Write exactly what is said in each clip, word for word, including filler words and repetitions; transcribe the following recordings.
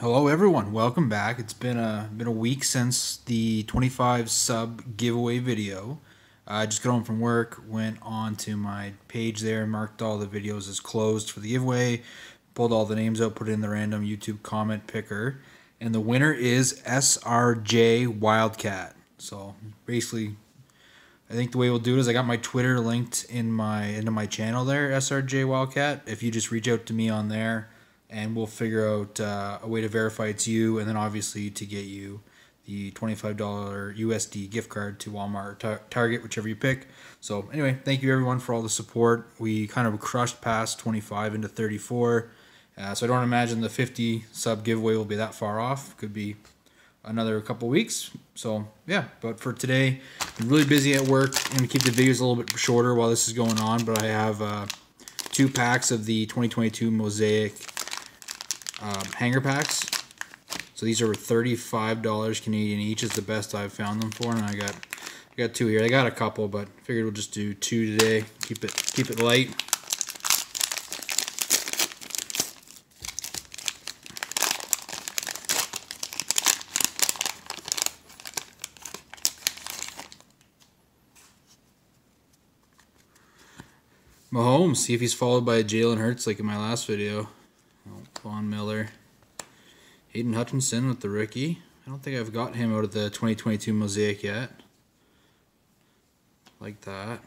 Hello, everyone. Welcome back. It's been a been a week since the twenty-five sub giveaway video. I uh, just got home from work, went on to my page there, marked all the videos as closed for the giveaway, pulled all the names out, put it in the random YouTube comment picker, and the winner is S R J Wildcat. So basically, I think the way we'll do it is I got my Twitter linked in my into my channel there, S R J Wildcat. If you just reach out to me on there, and we'll figure out uh, a way to verify it's you, and then obviously to get you the twenty-five dollar U S D gift card to Walmart or Target, whichever you pick. So anyway, thank you everyone for all the support. We kind of crushed past twenty-five into thirty-four, uh, so I don't imagine the fifty sub giveaway will be that far off. Could be another couple weeks. So yeah, but for today, I'm really busy at work. I'm gonna keep the videos a little bit shorter while this is going on, but I have uh, two packs of the twenty twenty-two Mosaic Um, hanger packs. So these are thirty-five dollars Canadian each is the best I've found them for, and I got I got two here. I got a couple, but figured we'll just do two today. Keep it keep it light. Mahomes, see if he's followed by Jalen Hurts like in my last video. Von Miller. Aiden Hutchinson with the rookie. I don't think I've got him out of the twenty twenty-two Mosaic yet. Like that.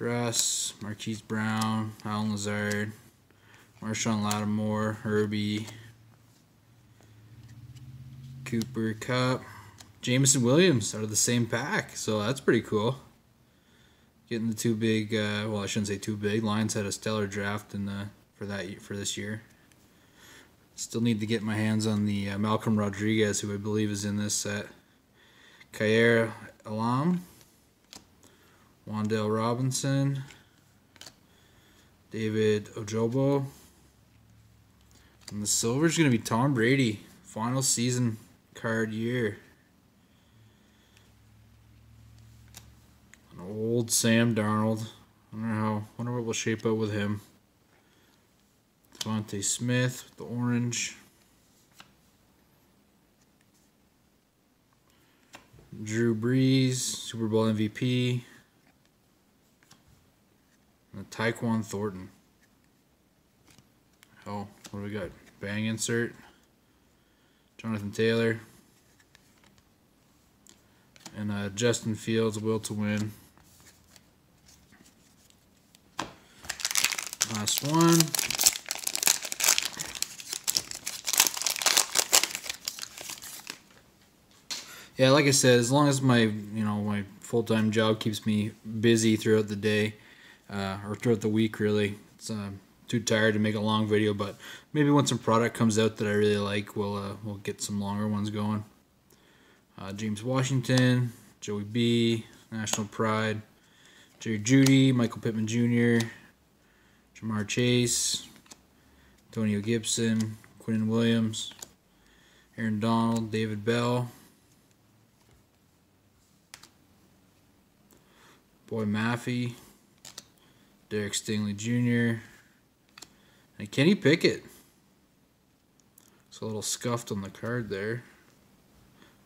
Russ, Marquise Brown, Allen Lazard, Marshawn Lattimore, Herbie, Cooper Cup, Jameson Williams out of the same pack. So that's pretty cool. Getting the two big, uh, well, I shouldn't say two big. Lions had a stellar draft in the for that for this year. Still need to get my hands on the uh, Malcolm Rodriguez, who I believe is in this set. Kaira Alam, Wandale Robinson, David Ojobo, and the silver is going to be Tom Brady, final season card year. An old Sam Darnold. I wonder how. Wonder what will shape up with him. Devontae Smith with the orange. Drew Brees, Super Bowl M V P. And Taequann Thornton. Oh, what do we got? Bang insert. Jonathan Taylor. And uh, Justin Fields, will to win. Last one. Yeah, like I said, as long as my you know my full-time job keeps me busy throughout the day, uh, or throughout the week, really, it's uh, too tired to make a long video. But maybe once some product comes out that I really like, we'll uh, we'll get some longer ones going. Uh, James Washington, Joey B, National Pride, Jerry Judy, Michael Pittman Junior, Jamar Chase, Antonio Gibson, Quinn Williams, Aaron Donald, David Bell. Boy Maffey, Derek Stingley Junior, and Kenny Pickett. It's a little scuffed on the card there,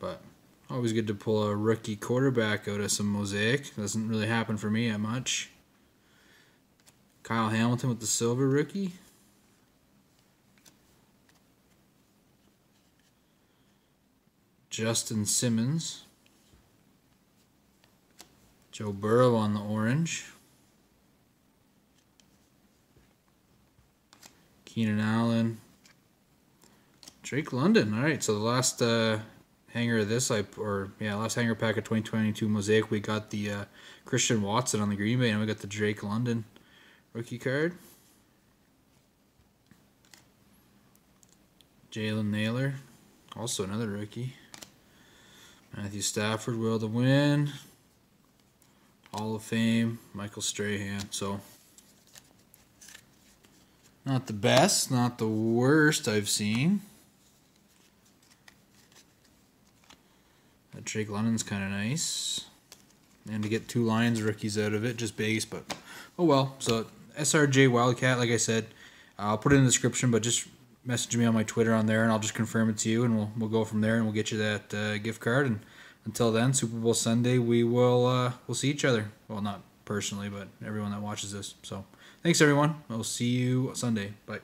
but always good to pull a rookie quarterback out of some Mosaic. Doesn't really happen for me that much. Kyle Hamilton with the silver rookie. Justin Simmons. Joe Burrow on the orange. Keenan Allen. Drake London. All right, so the last uh, hanger of this, I or yeah, last hanger pack of twenty twenty-two Mosaic, we got the uh, Christian Watson on the Green Bay, and we got the Drake London rookie card. Jalen Naylor, also another rookie. Matthew Stafford, will to win. Hall of Fame, Michael Strahan. So, not the best, not the worst I've seen. That Drake London's kind of nice. And to get two Lions rookies out of it, just base, but oh well. So, S R J Wildcat, like I said, I'll put it in the description, but just message me on my Twitter on there, and I'll just confirm it to you, and we'll we'll go from there, and we'll get you that uh, gift card. And until then, Super Bowl Sunday, we will uh, we'll see each other. Well, not personally, but everyone that watches this. So thanks, everyone. I'll see you Sunday. Bye.